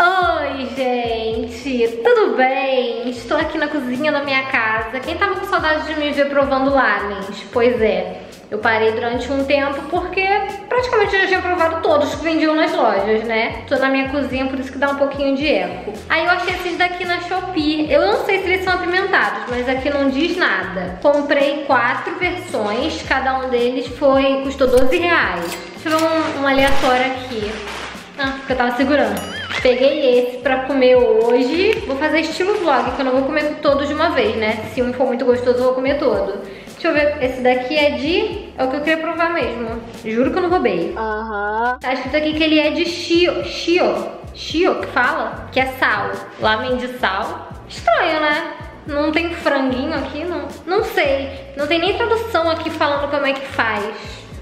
Oi, gente! Tudo bem? Estou aqui na cozinha da minha casa. Quem tava com saudade de me ver provando lamens? Pois é, eu parei durante um tempo porque praticamente eu já tinha provado todos que vendiam nas lojas, né? Tô na minha cozinha, por isso que dá um pouquinho de eco. Aí eu achei esses daqui na Shopee. Eu não sei se eles são apimentados, mas aqui não diz nada. Comprei 4 versões, cada um deles custou R$12. Deixa eu ver um aleatório aqui. Ah, porque eu tava segurando. Peguei esse pra comer hoje. Vou fazer estilo vlog, que eu não vou comer todo de uma vez, né? Se um for muito gostoso, eu vou comer todo. Deixa eu ver, esse daqui é o que eu queria provar mesmo. Juro que eu não roubei. Tá escrito aqui que ele é de SHIO. SHIO que fala? Que é sal. Lamen de sal. Estranho, né? Não tem franguinho aqui, não. Não sei. Não tem nem tradução aqui falando como é que faz.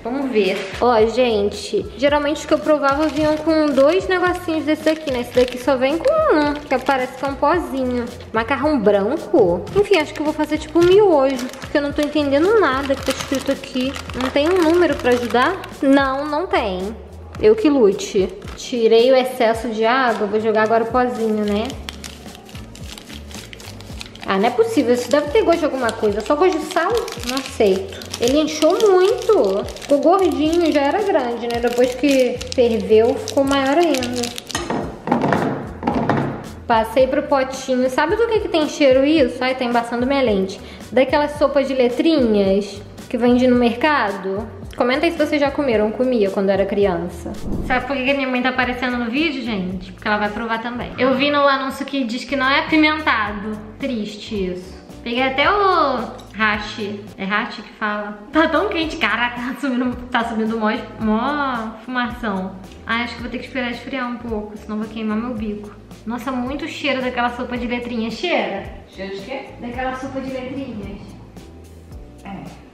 Vamos ver. Ó, gente, geralmente os que eu provava vinham com 2 negocinhos desse aqui, né? Esse daqui só vem com um, que parece que é um pozinho. Macarrão branco? Enfim, acho que eu vou fazer tipo um miojo, porque eu não tô entendendo nada que tá escrito aqui. Não tem um número pra ajudar? Não, não tem. Eu que lute. Tirei o excesso de água, vou jogar agora o pozinho, né? Ah, não é possível. Isso deve ter gosto de alguma coisa. Só gosto de sal? Não aceito. Ele inchou muito. Ficou gordinho. Já era grande, né? Depois que ferveu, ficou maior ainda. Passei pro potinho. Sabe do que tem cheiro isso? Ai, tá embaçando minha lente. Daquelas sopas de letrinhas que vende no mercado. Comenta aí se vocês já comeram. Comia quando era criança. Sabe por que minha mãe tá aparecendo no vídeo, gente? Porque ela vai provar também. Eu vi no anúncio que diz que não é apimentado. Triste isso. Peguei até o hashi. É hashi que fala? Tá tão quente, caraca, tá subindo mó fumação. Ai, acho que vou ter que esperar esfriar um pouco, senão vou queimar meu bico. Nossa, muito cheiro daquela sopa de letrinhas. Cheira? Cheiro de quê? Daquela sopa de letrinhas. É.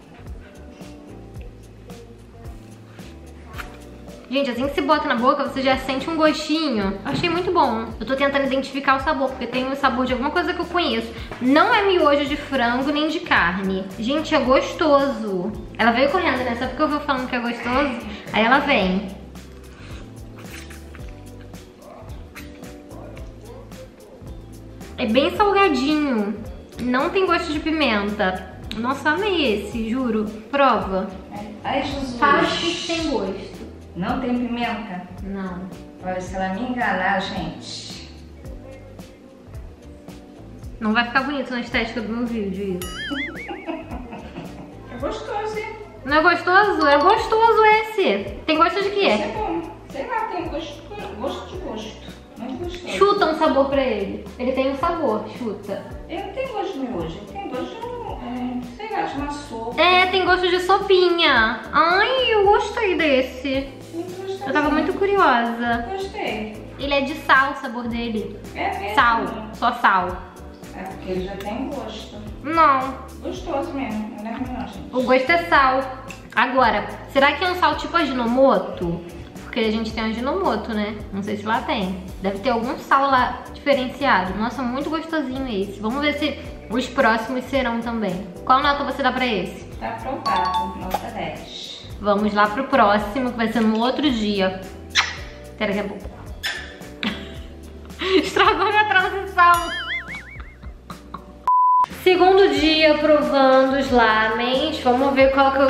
Gente, assim que você bota na boca, você já sente um gostinho. Achei muito bom. Eu tô tentando identificar o sabor, porque tem o sabor de alguma coisa que eu conheço. Não é miojo de frango nem de carne. Gente, é gostoso. Ela veio correndo, né? Só porque eu ouvi falando que é gostoso, aí ela vem. É bem salgadinho. Não tem gosto de pimenta. Nossa, amei esse, juro. Prova. Ai, Jesus. Fala que tem gosto. Não tem pimenta? Não. Olha, se ela me enganar, gente. Não vai ficar bonito na estética do meu vídeo, isso. É gostoso, hein? Não é gostoso? É gostoso esse. Tem gosto de quê? Esse é bom. Sei lá, tem gosto. Muito gostoso. Chuta um sabor pra ele. Ele tem um sabor, chuta. Ele não tem gosto de miojo. Ele tem gosto de... sei lá, de uma sopa. É, tem gosto de sopinha. Ai, eu gostei desse. Eu tava muito curiosa. Gostei. Ele é de sal, o sabor dele. É mesmo? Sal, só sal. É porque ele já tem gosto. Não. Gostoso mesmo, não é ruim não, gente. O gosto é sal. Agora, será que é um sal tipo a ginomoto? Porque a gente tem a ginomoto, né? Não sei se lá tem. Deve ter algum sal lá diferenciado. Nossa, muito gostosinho esse. Vamos ver se... os próximos serão também. Qual nota você dá pra esse? Tá aprovado, nota 10. Vamos lá pro próximo, que vai ser no outro dia. Pera que é bom. Estragou minha transição. Segundo dia provando os lamens. Vamos ver qual que eu...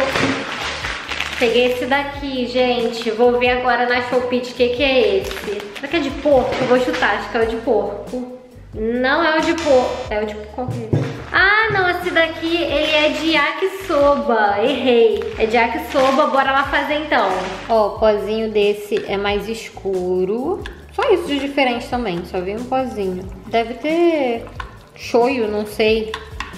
peguei esse daqui, gente. Vou ver agora na Shopee o que é esse. Será que é de porco? Eu vou chutar, acho que é o de porco. Não é o de porco, é o de porco. Ah, não, esse daqui, ele é de yakisoba, errei. É de yakisoba, bora lá fazer então. Ó, o pozinho desse é mais escuro. Só isso de diferente também, só vi um pozinho. Deve ter shoyu, não sei.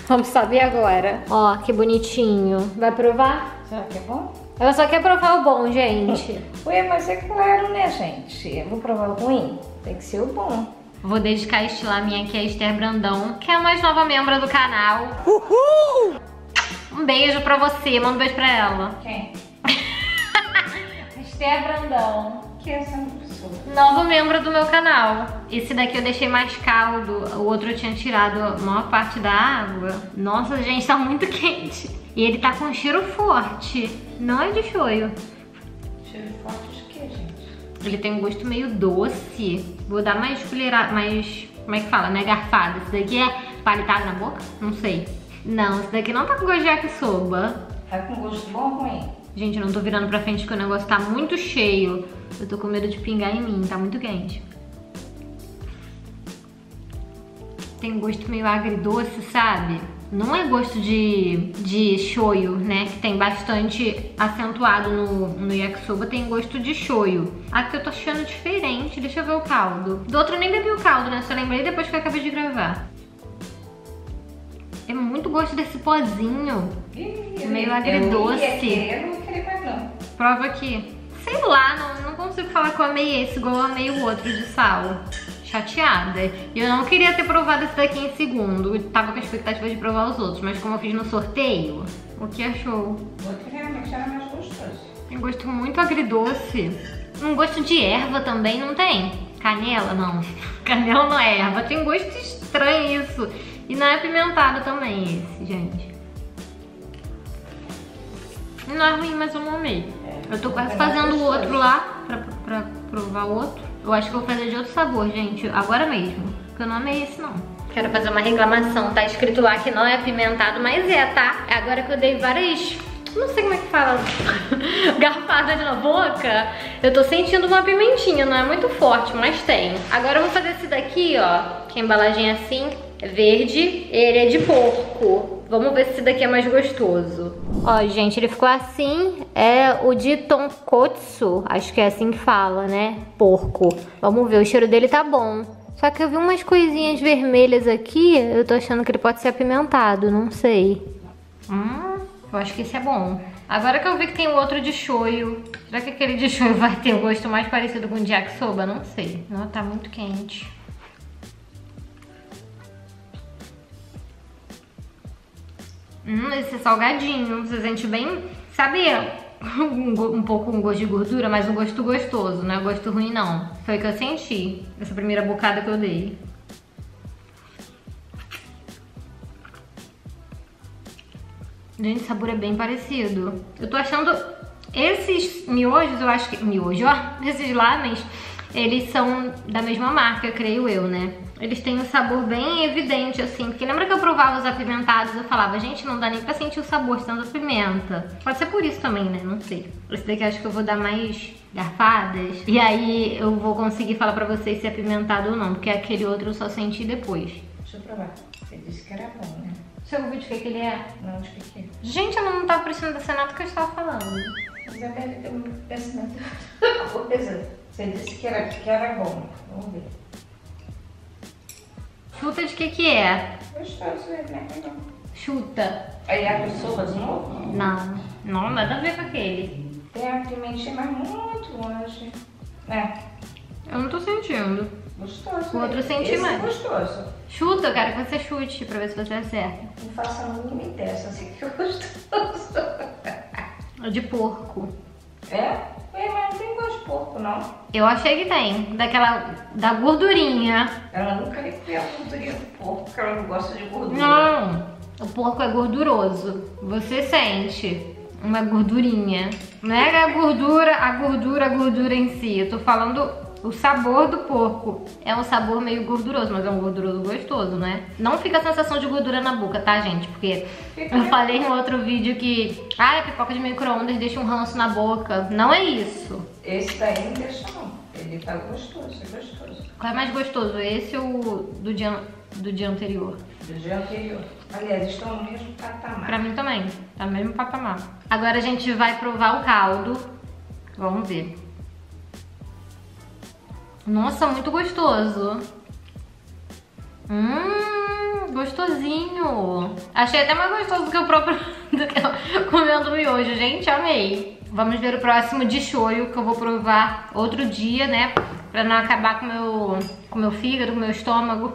Vamos saber agora. Ó, que bonitinho. Vai provar? Será que é bom? Ela só quer provar o bom, gente. Ué, mas é claro, né, gente? Eu vou provar o ruim, tem que ser o bom. Vou dedicar este laminha aqui a Esther Brandão, que é a mais nova membra do canal. Uhul! Um beijo pra você, manda um beijo pra ela. Quem? Esther Brandão. Que é essa pessoa? Nova membra do meu canal. Esse daqui eu deixei mais caldo, o outro eu tinha tirado a maior parte da água. Nossa, gente, tá muito quente. E ele tá com um cheiro forte. Não é de shoyu. Cheiro forte de quê, gente? Ele tem um gosto meio doce. Vou dar mais colherada, mais... como é que fala, né? Garfada. Isso daqui é palitada na boca? Não sei. Não, isso daqui não tá com gosto de yakisoba. Tá com gosto bom ou ruim? Gente, eu não tô virando pra frente porque o negócio tá muito cheio. Eu tô com medo de pingar em mim, tá muito quente. Tem um gosto meio agridoce, sabe? Não é gosto de shoyu, né? Que tem bastante acentuado no yakisoba, tem gosto de shoyu. Aqui eu tô achando diferente, deixa eu ver o caldo. Do outro eu nem bebi o caldo, né? Só lembrei depois que eu acabei de gravar. É muito gosto desse pozinho. Meio agridoce. Prova aqui. Sei lá, não consigo falar que eu amei esse igual eu amei o outro de sal. Chateada. E eu não queria ter provado esse daqui em segundo. Eu tava com a expectativa de provar os outros, mas como eu fiz no sorteio, o que achou? O outro realmente era mais gostoso. Tem gosto muito agridoce. Um gosto de erva também, não tem? Canela, não. Canela não é erva. Tem gosto estranho isso. E não é apimentado também esse, gente. Não é ruim, mas eu não amei. Eu tô quase fazendo o outro lá pra provar o outro. Eu acho que eu vou fazer de outro sabor, gente, agora mesmo. Porque eu não amei esse, não. Quero fazer uma reclamação. Tá escrito lá que não é apimentado, mas é, tá? Agora que eu dei várias... não sei como é que fala... garfadas na boca. Eu tô sentindo uma pimentinha, não é muito forte, mas tem. Agora eu vou fazer esse daqui, ó. Que a embalagem é assim, é verde. Ele é de porco. Vamos ver se esse daqui é mais gostoso. Ó, gente, ele ficou assim. É o de tonkotsu. Acho que é assim que fala, né? Porco. Vamos ver, o cheiro dele tá bom. Só que eu vi umas coisinhas vermelhas aqui. Eu tô achando que ele pode ser apimentado, não sei. Eu acho que esse é bom. Agora que eu vi que tem o outro de shoyu. Será que aquele de shoyu vai ter um gosto mais parecido com o de yakisoba? Não sei. Não, tá muito quente. Esse é salgadinho, você sente bem, sabe, um pouco um gosto de gordura, mas um gosto gostoso, não é gosto ruim não. Foi o que eu senti, essa primeira bocada que eu dei. Gente, o sabor é bem parecido. Eu tô achando esses miojos, eu acho que... miojo, ó, esses lamens, eles são da mesma marca, creio eu, né? Eles têm um sabor bem evidente, assim. Porque lembra que eu provava os apimentados? Eu falava, gente, não dá nem pra sentir o sabor de tanta pimenta. Pode ser por isso também, né? Não sei. Esse daqui eu acho que eu vou dar mais garfadas. E aí eu vou conseguir falar pra vocês se é apimentado ou não. Porque aquele outro eu só senti depois. Deixa eu provar. Você disse que era bom, né? Você ouviu de que ele é? Não, de que. Gente, eu não tava precisando dessa nota que eu estava falando. Isabelle deu um pensamento. Você disse que era bom. Vamos ver. Chuta de que é? Gostoso, né? Chuta. É yakisoba de novo? Não. Não, nada a ver com aquele. Tem a pimentinha, mas muito longe. É. Eu não tô sentindo. Gostoso. O outro senti mais. Gostoso. Chuta, eu quero que você chute pra ver se você acerta. Não faça muito me testa, assim que é gostoso. É de porco. É? Mas não tem gosto de porco, não. Eu achei que tem, da gordurinha. Ela nunca recupera a gordurinha do porco, porque ela não gosta de gordura. Não, o porco é gorduroso. Você sente uma gordurinha. Não é a gordura em si. Eu tô falando o sabor do porco. É um sabor meio gorduroso, mas é um gorduroso gostoso, né? Não fica a sensação de gordura na boca, tá, gente? Porque eu falei em outro vídeo que... ah, a pipoca de micro-ondas deixa um ranço na boca. Não é isso. Esse daí não deixa não. Ele tá gostoso, é gostoso. Qual é mais gostoso? Esse ou do dia anterior? Do dia anterior. Aliás, estão no mesmo patamar. Pra mim também. Tá no mesmo patamar. Agora a gente vai provar o caldo. Vamos ver. Nossa, muito gostoso. Gostosinho. Achei até mais gostoso do que eu comendo miojo. Gente, amei. Vamos ver o próximo de shoyu, que eu vou provar outro dia, né? Pra não acabar com o meu fígado, com o meu estômago.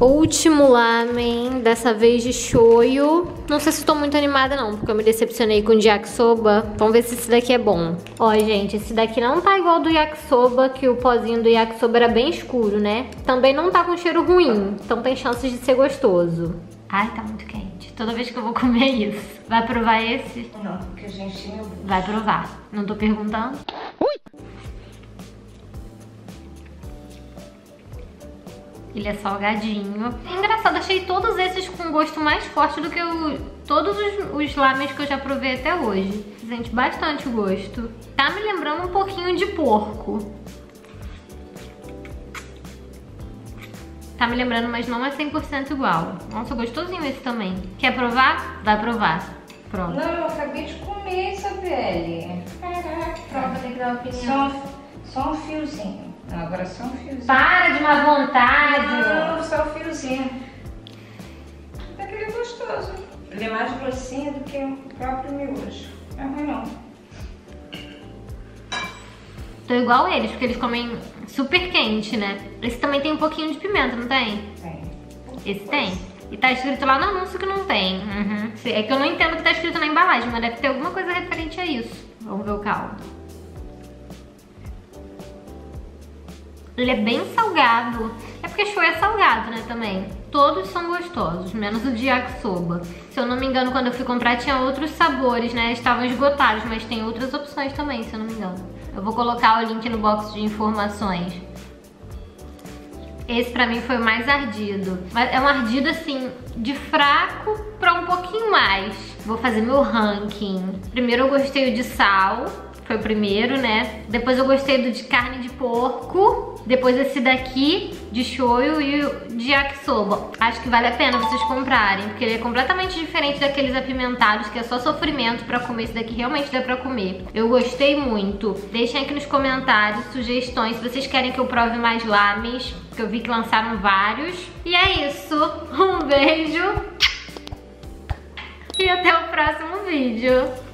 Último lamen, dessa vez de shoyu. Não sei se estou muito animada não, porque eu me decepcionei com o de yakisoba. Vamos ver se esse daqui é bom. Ó, gente, esse daqui não tá igual ao do yakisoba, que o pozinho do yakisoba era bem escuro, né? Também não tá com cheiro ruim, então tem chances de ser gostoso. Ai, tá muito quente. Toda vez que eu vou comer isso. Vai provar esse? Não, porque a gente... vai provar. Não tô perguntando. Ui! Ele é salgadinho. É engraçado, achei todos esses com gosto mais forte do que todos os lámenes que eu já provei até hoje. Gente, bastante gosto. Tá me lembrando um pouquinho de porco. Tá me lembrando, mas não é 100% igual. Nossa, gostosinho esse também. Quer provar? Vai provar. Prova. Não, eu acabei de comer, Isabelle. Caraca. Prova, legal, opinião. Só um fiozinho. Não, agora só um fiozinho. Para de má vontade. Não, só um fiozinho. É que ele é gostoso. Ele é mais grossinho do que o próprio miojo. Não é ruim, não. Tô igual eles, porque eles comem super quente, né? Esse também tem um pouquinho de pimenta, não tem? Tem. Esse tem? E tá escrito lá no anúncio que não tem. Uhum. É que eu não entendo o que tá escrito na embalagem, mas deve ter alguma coisa referente a isso. Vamos ver o caldo. Ele é bem salgado. É porque shoyu é salgado, né, também. Todos são gostosos, menos o de yakisoba. Se eu não me engano, quando eu fui comprar tinha outros sabores, né? Estavam esgotados, mas tem outras opções também, se eu não me engano. Eu vou colocar o link no box de informações. Esse pra mim foi o mais ardido. Mas é um ardido assim, de fraco pra um pouquinho mais. Vou fazer meu ranking. Primeiro eu gostei do de sal, foi o primeiro, né? Depois eu gostei do de carne de porco. Depois esse daqui, de shoyu, e o de yakisoba. Acho que vale a pena vocês comprarem, porque ele é completamente diferente daqueles apimentados, que é só sofrimento pra comer. Esse daqui realmente dá pra comer. Eu gostei muito. Deixem aqui nos comentários sugestões, se vocês querem que eu prove mais lámenes, que eu vi que lançaram vários. E é isso. Um beijo. E até o próximo vídeo.